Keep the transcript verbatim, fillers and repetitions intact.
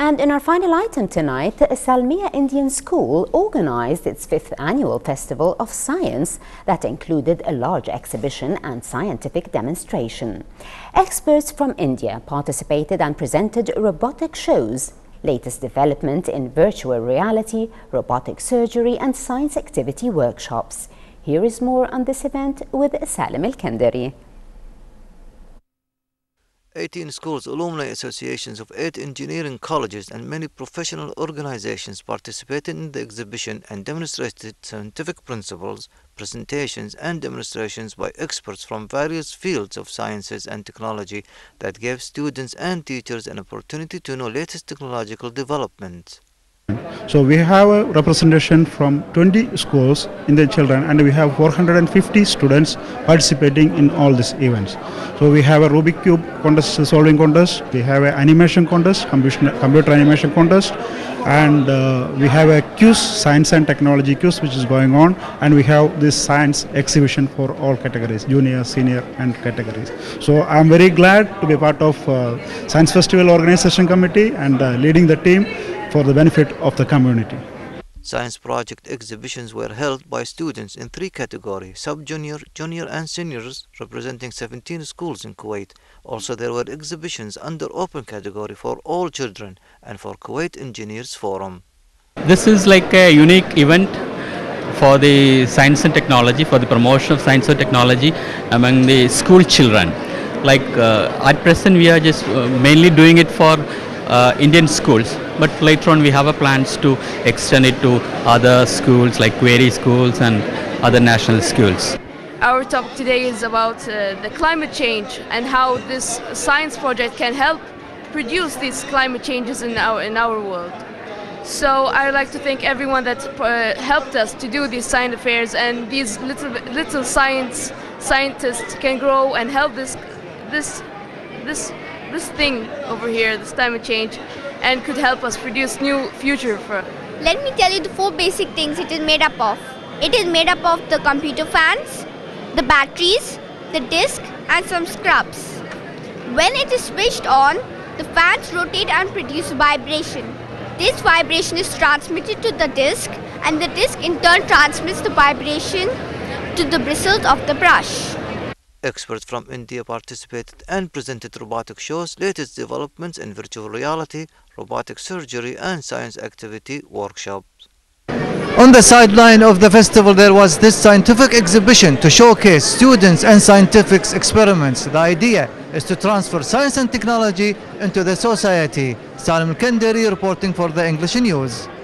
And in our final item tonight, Salmiya Indian School organized its fifth annual festival of science that included a large exhibition and scientific demonstration. Experts from India participated and presented robotic shows, latest development in virtual reality, robotic surgery and science activity workshops. Here is more on this event with Salem Al-Kandari. eighteen schools, alumni associations of eight engineering colleges and many professional organizations participated in the exhibition and demonstrated scientific principles, presentations and demonstrations by experts from various fields of sciences and technology that gave students and teachers an opportunity to know latest technological developments. So we have a representation from twenty schools in the children, and we have four hundred fifty students participating in all these events. So we have a Rubik's cube contest, solving contest, we have an animation contest, computer animation contest, and uh, we have a quiz, science and technology quiz, which is going on, and we have this science exhibition for all categories, junior, senior and categories. So I'm very glad to be part of uh, Science Festival Organization Committee and uh, leading the team for the benefit of the community. Science project exhibitions were held by students in three categories, sub-junior, junior and seniors, representing seventeen schools in Kuwait. Also there were exhibitions under open category for all children and for Kuwait Engineers Forum. This is like a unique event for the science and technology, for the promotion of science and technology among the school children. Like uh, at present we are just uh, mainly doing it for Uh, Indian schools, but later on we have a plans to extend it to other schools like Kuwaiti schools and other national schools. Our topic today is about uh, the climate change and how this science project can help produce these climate changes in our in our world. So I'd like to thank everyone that uh, helped us to do these science affairs, and these little little science scientists can grow and help this this this. this thing over here, this climate change, and could help us produce new future for. Let me tell you the four basic things it is made up of. It is made up of the computer fans, the batteries, the disc and some scrubs. When it is switched on, the fans rotate and produce vibration. This vibration is transmitted to the disc, and the disc in turn transmits the vibration to the bristles of the brush. Experts from India participated and presented robotic shows, latest developments in virtual reality, robotic surgery and science activity workshops. On the sideline of the festival there was this scientific exhibition to showcase students and scientific experiments. The idea is to transfer science and technology into the society. Salem Al-Kandari reporting for the English News.